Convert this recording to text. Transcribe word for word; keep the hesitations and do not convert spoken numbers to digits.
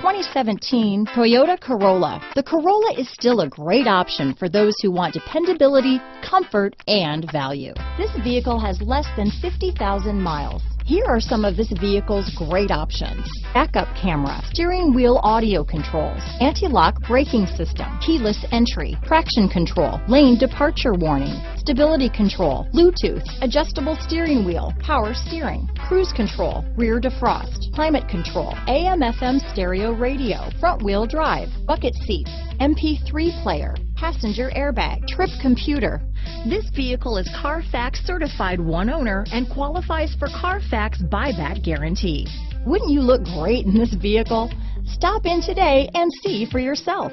twenty seventeen Toyota Corolla. The Corolla is still a great option for those who want dependability, comfort, and value. This vehicle has less than fifty thousand miles. Here are some of this vehicle's great options: backup camera, steering wheel audio controls, anti-lock braking system, keyless entry, traction control, lane departure warning, stability control, Bluetooth, adjustable steering wheel, power steering, cruise control, rear defrost, climate control, A M F M stereo radio, front wheel drive, bucket seats, M P three player, passenger airbag, trip computer. This vehicle is Carfax certified one owner and qualifies for Carfax buyback guarantee. Wouldn't you look great in this vehicle? Stop in today and see for yourself.